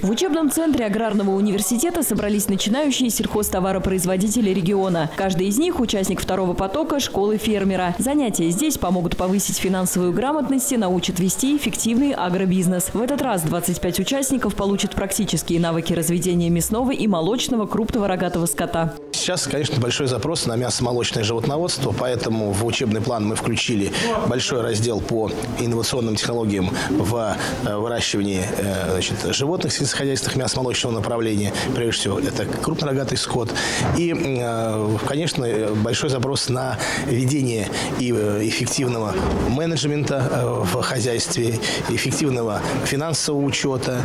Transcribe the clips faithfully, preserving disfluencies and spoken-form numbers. В учебном центре Аграрного университета собрались начинающие сельхозтоваропроизводители региона. Каждый из них – участник второго потока школы фермера. Занятия здесь помогут повысить финансовую грамотность и научат вести эффективный агробизнес. В этот раз двадцать пять участников получат практические навыки разведения мясного и молочного крупного рогатого скота. Сейчас, конечно, большой запрос на мясо-молочное животноводство, поэтому в учебный план мы включили большой раздел по инновационным технологиям в выращивании, значит, животных сельскохозяйственных мясо-молочного направления. Прежде всего, это крупнорогатый скот. И, конечно, большой запрос на ведение и эффективного менеджмента в хозяйстве, эффективного финансового учета,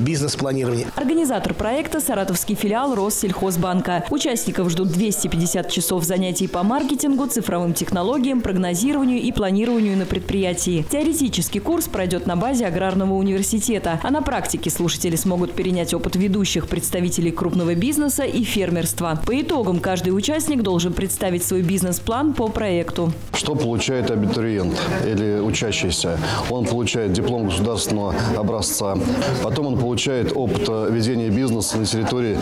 бизнес-планирования. Организатор проекта – Саратовский филиал Россельхозбанка. Участников ждут двести пятьдесят часов занятий по маркетингу, цифровым технологиям, прогнозированию и планированию на предприятии. Теоретический курс пройдет на базе Аграрного университета, а на практике слушатели смогут перенять опыт ведущих представителей крупного бизнеса и фермерства. По итогам каждый участник должен представить свой бизнес-план по проекту. Что получает абитуриент или учащийся? Он получает диплом государственного образца, потом он получает опыт ведения бизнеса на территории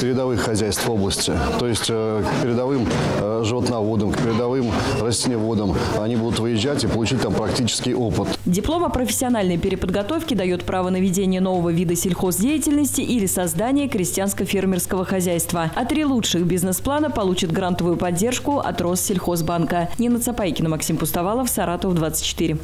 передовых хозяйств области, то есть к передовым животноводам, к передовым растениеводам. Они будут выезжать и получить там практический опыт. Диплом о профессиональной переподготовке дает право на ведение нового вида сельхоздеятельности или создание крестьянско-фермерского хозяйства. А три лучших бизнес-плана получат грантовую поддержку от Россельхозбанка. Нина Цапайкина, Максим Пустовалов, Саратов двадцать четыре.